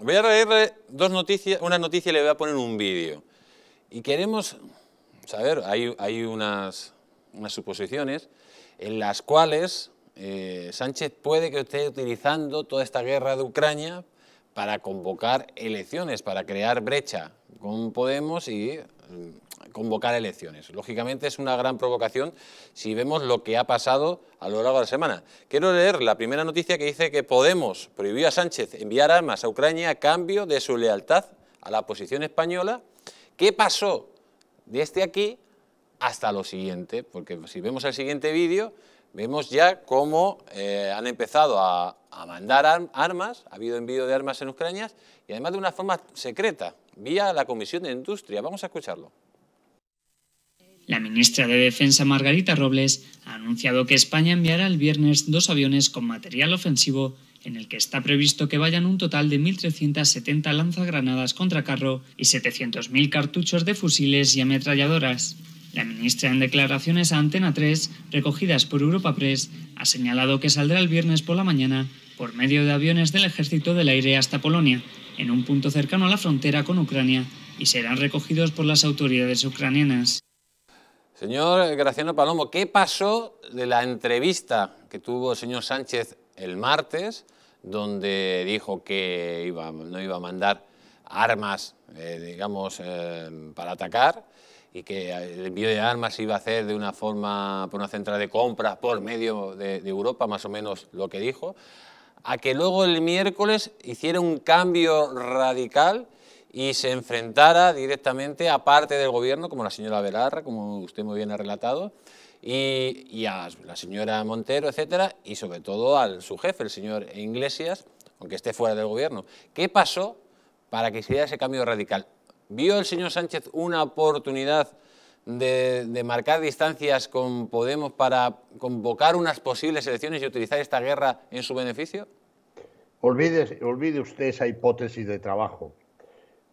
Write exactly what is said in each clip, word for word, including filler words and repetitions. Voy a leerle dos noticias, una noticia y le voy a poner un vídeo. Y queremos saber, hay, hay unas, unas suposiciones en las cuales eh, Sánchez puede que esté utilizando toda esta guerra de Ucrania para convocar elecciones, para crear brecha con Podemos y convocar elecciones. Lógicamente es una gran provocación si vemos lo que ha pasado a lo largo de la semana. Quiero leer la primera noticia que dice que Podemos prohibió a Sánchez enviar armas a Ucrania a cambio de su lealtad a la oposición española. ¿Qué pasó desde aquí hasta lo siguiente? Porque si vemos el siguiente vídeo, vemos ya cómo eh, han empezado a, a mandar ar armas, ha habido envío de armas en Ucrania y además de una forma secreta, vía la Comisión de Industria. Vamos a escucharlo. La ministra de Defensa, Margarita Robles, ha anunciado que España enviará el viernes dos aviones con material ofensivo en el que está previsto que vayan un total de mil trescientas setenta lanzagranadas contra carro y setecientos mil cartuchos de fusiles y ametralladoras. La ministra, en declaraciones a Antena tres, recogidas por Europa Press, ha señalado que saldrá el viernes por la mañana por medio de aviones del Ejército del Aire hasta Polonia, en un punto cercano a la frontera con Ucrania, y serán recogidos por las autoridades ucranianas. Señor Graciano Palomo, ¿qué pasó de la entrevista que tuvo el señor Sánchez el martes, donde dijo que iba, no iba a mandar armas, eh, digamos, eh, para atacar, y que el envío de armas se iba a hacer de una forma, por una central de compras por medio de, de Europa, más o menos lo que dijo, a que luego el miércoles hiciera un cambio radical y se enfrentara directamente a parte del gobierno, como la señora Belarra, como usted muy bien ha relatado, y, y a la señora Montero, etcétera, y sobre todo al su jefe, el señor Inglesias, aunque esté fuera del gobierno. ¿Qué pasó para que hiciera ese cambio radical? ¿Vio el señor Sánchez una oportunidad de, de marcar distancias con Podemos para convocar unas posibles elecciones y utilizar esta guerra en su beneficio? Olvide, olvide usted esa hipótesis de trabajo,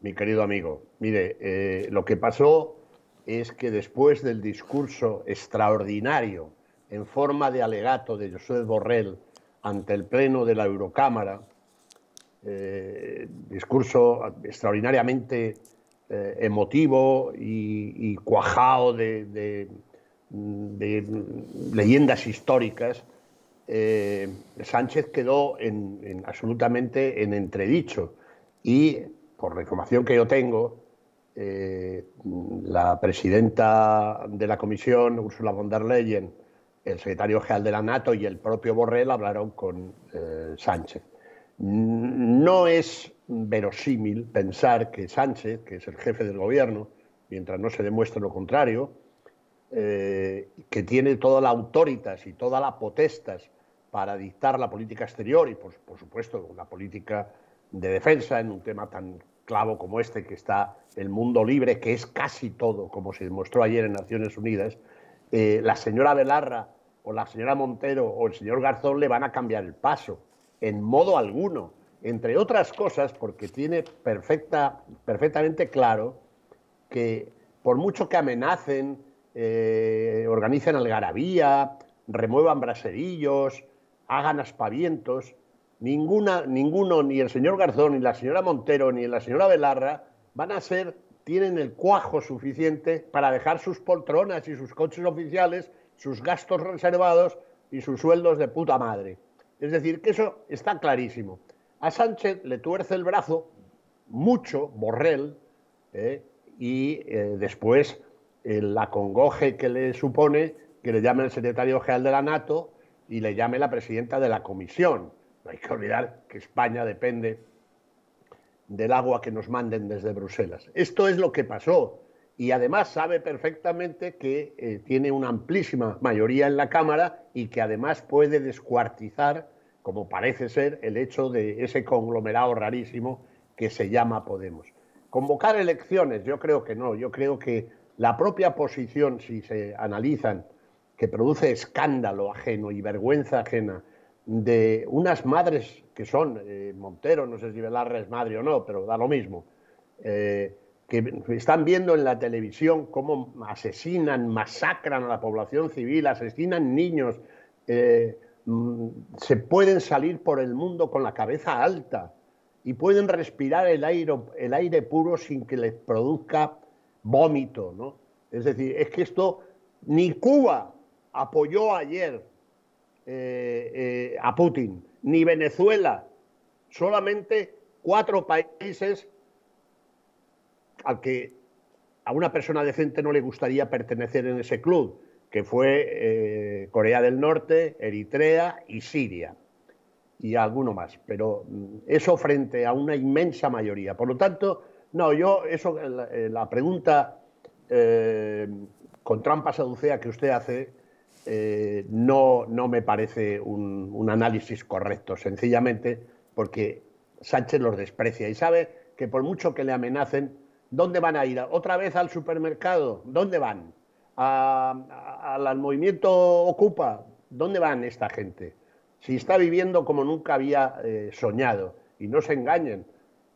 mi querido amigo. Mire, eh, lo que pasó es que después del discurso extraordinario en forma de alegato de Josep Borrell ante el Pleno de la Eurocámara, eh, discurso extraordinariamente eh, emotivo y, y cuajado de, de, de leyendas históricas, eh, Sánchez quedó en, en absolutamente en entredicho y, por la información que yo tengo, eh, la presidenta de la Comisión, Ursula von der Leyen, el secretario general de la NATO y el propio Borrell hablaron con eh, Sánchez. No es verosímil pensar que Sánchez, que es el jefe del gobierno, mientras no se demuestre lo contrario, eh, que tiene toda la autoritas y toda la potestas para dictar la política exterior y, por, por supuesto, la política de defensa en un tema tan clavo como este que está el mundo libre, que es casi todo, como se demostró ayer en Naciones Unidas, eh, la señora Belarra o la señora Montero o el señor Garzón le van a cambiar el paso. En modo alguno, entre otras cosas, porque tiene perfecta, perfectamente claro que por mucho que amenacen, eh, organicen algarabía, remuevan braserillos, hagan aspavientos, ninguna, ninguno, ni el señor Garzón, ni la señora Montero, ni la señora Belarra, van a ser, tienen el cuajo suficiente para dejar sus poltronas y sus coches oficiales, sus gastos reservados y sus sueldos de puta madre. Es decir, que eso está clarísimo. A Sánchez le tuerce el brazo mucho Borrell eh, y eh, después eh, la congoje que le supone que le llame el secretario general de la NATO y le llame la presidenta de la Comisión. No hay que olvidar que España depende del agua que nos manden desde Bruselas. Esto es lo que pasó y además sabe perfectamente que eh, tiene una amplísima mayoría en la Cámara y que además puede descuartizar, como parece ser, el hecho de ese conglomerado rarísimo que se llama Podemos. Convocar elecciones, yo creo que no, yo creo que la propia posición, si se analizan, que produce escándalo ajeno y vergüenza ajena de unas madres que son, eh, Montero, no sé si Belarra es madre o no, pero da lo mismo, eh, que están viendo en la televisión cómo asesinan, masacran a la población civil, asesinan niños, eh, se pueden salir por el mundo con la cabeza alta y pueden respirar el aire, el aire puro sin que les produzca vómito, ¿no? Es decir, es que esto ni Cuba apoyó ayer eh, eh, a Putin, ni Venezuela, solamente cuatro países al que a una persona decente no le gustaría pertenecer en ese club, que fue eh, Corea del Norte, Eritrea y Siria, y alguno más, pero eso frente a una inmensa mayoría. Por lo tanto, no, yo, eso, la, la pregunta eh, con trampa saducea que usted hace, eh, no, no me parece un, un análisis correcto, sencillamente porque Sánchez los desprecia y sabe que por mucho que le amenacen, ¿dónde van a ir? ¿Otra vez al supermercado? ¿Dónde van? A, a, al movimiento Ocupa, ¿dónde van esta gente? Si está viviendo como nunca había eh, soñado, y no se engañen,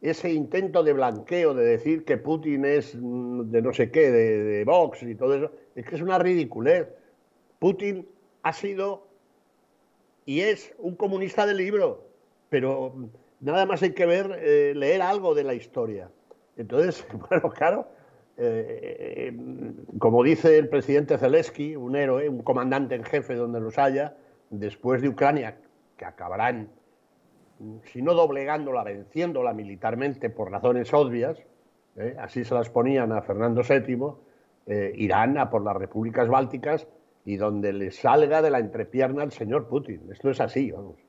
ese intento de blanqueo de decir que Putin es mm, de no sé qué, de, de Vox y todo eso, es que es una ridiculez. Putin ha sido y es un comunista de libro, pero nada más hay que ver, eh, leer algo de la historia. Entonces, bueno, claro. Eh, eh, como dice el presidente Zelensky, un héroe, un comandante en jefe donde los haya, después de Ucrania, que acabarán, si no doblegándola, venciéndola militarmente por razones obvias, eh, así se las ponían a Fernando séptimo, eh, irán a por las repúblicas bálticas y donde le salga de la entrepierna al señor Putin. Esto es así, vamos.